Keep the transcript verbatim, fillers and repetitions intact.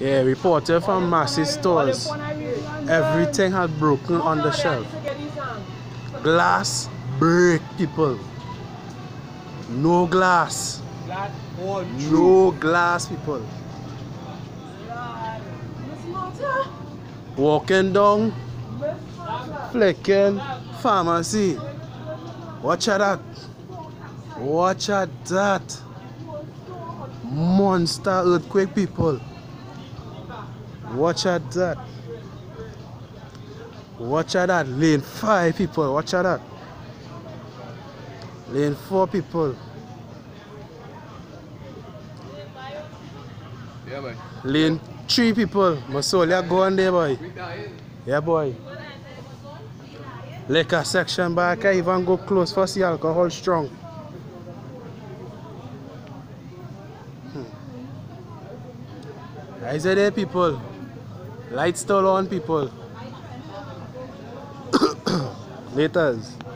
Yeah, reported from Massy Stores. Everything had broken on the shelf. Glass break, people. No glass. No glass, people. Walking down, flicking pharmacy. Watch at that. Watch at that. Monster earthquake, people. Watch at that. Watch at that. Lane five, people. Watch at that. Lane four, people. Yeah, boy. Lane three, people. Masolia go on there, boy. Yeah, boy. Liquor section, but I can't even go close for see alcohol strong. Hmm. I said, hey, people. Lights still on, people. Laters.